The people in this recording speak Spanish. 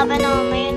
abonó olmayı